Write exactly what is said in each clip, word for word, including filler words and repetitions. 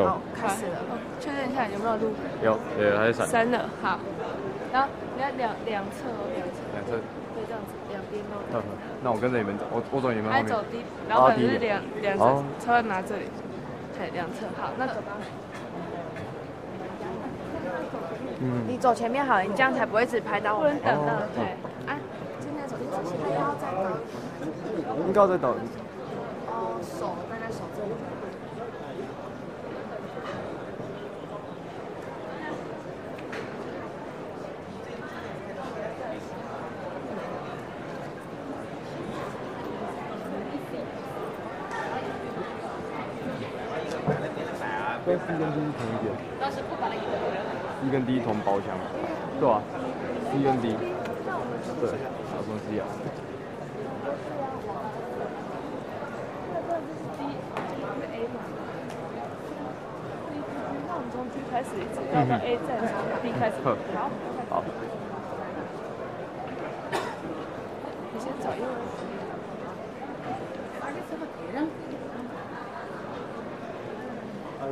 有。好，开始了。确认一下有没有录？有，有，还是闪。闪了，好。然后你要两两侧哦，两侧。两侧。对，这样子，两边都。那我跟着你们走，我我走你们后面。走低，然后可能是两两侧，稍微拿这里。对，两侧。好，那走吧。嗯。你走前面好了，你这样才不会只拍到我。不能等了，对。哎，今天手机出现，他要再等。应该再等。哦，手大概手这里。 跟 C 跟 D 同一点，当时不把那一根 D 同包厢，对啊 ，C 跟 D， 对，啥东西啊？从 D 开始一直绕到 A 站，从 D 开始。好，好。你先走，因为。而且怎么别人？ 这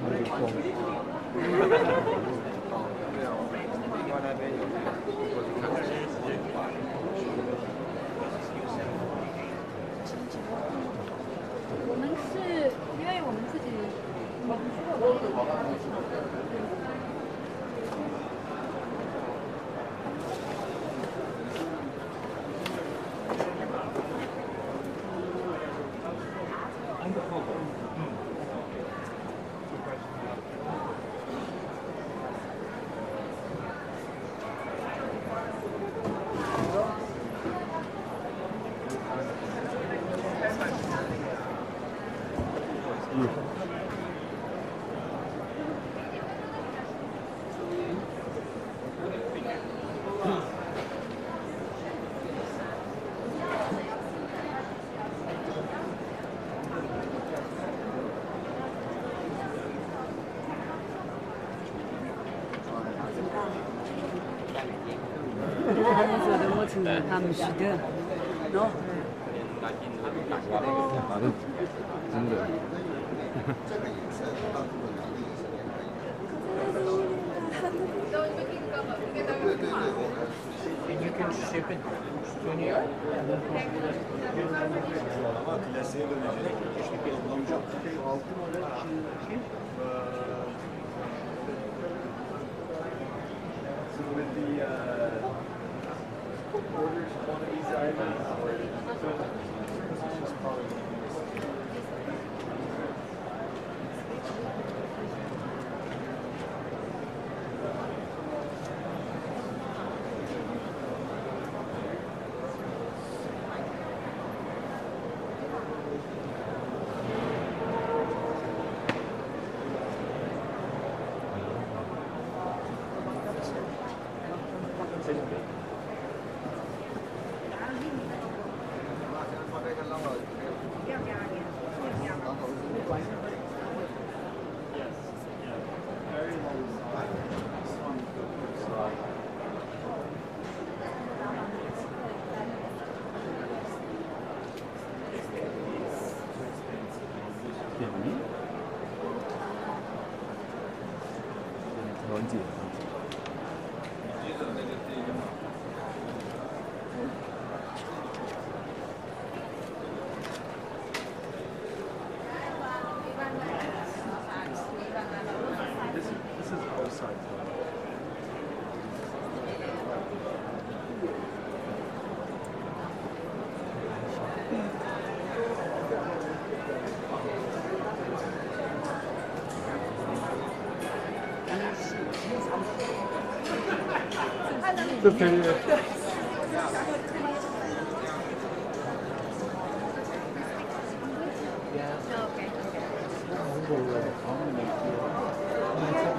可以。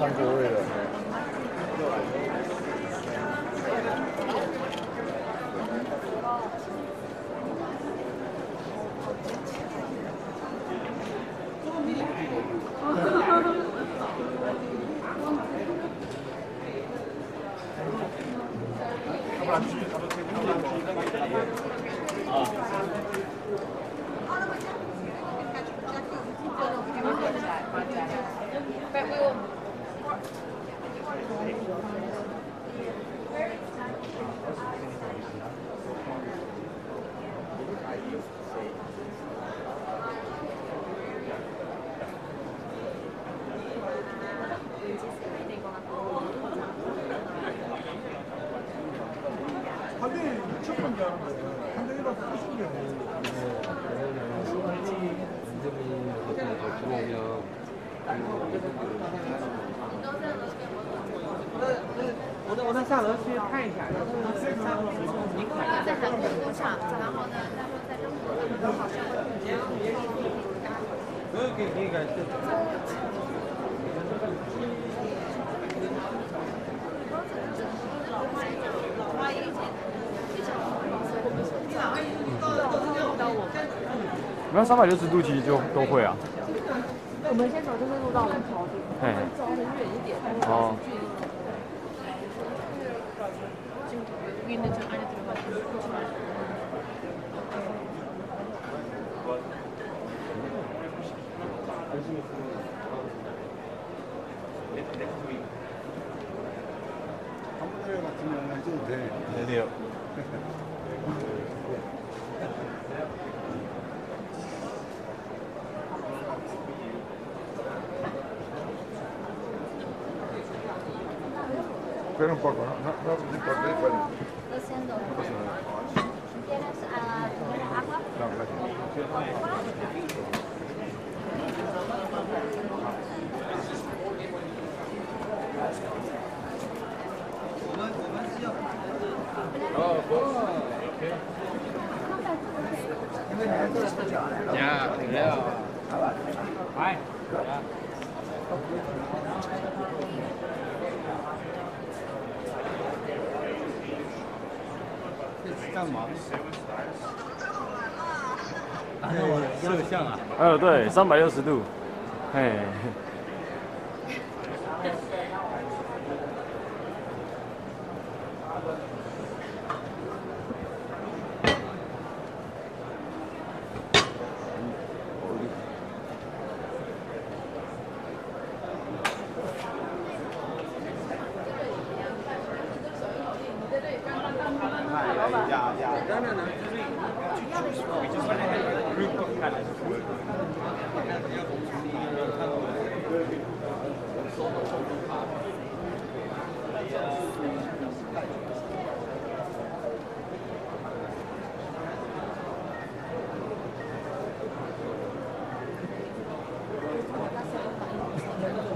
韩国味的。我我到下楼去看一下。在韩国工厂，然后呢，然后在中国好像可以可以感谢。 没有三百六十度，其实就都会啊。我们先走这个路到我们朝地，哎，走很远一点，哦。对。 Espera um pouco, não vamos importar e fazer. Você andou. Queres a primeira água? Não, não. Já, já. Vai.干嘛？啊，我摄像啊。呃，对，三百六十度，嘿。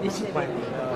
This is my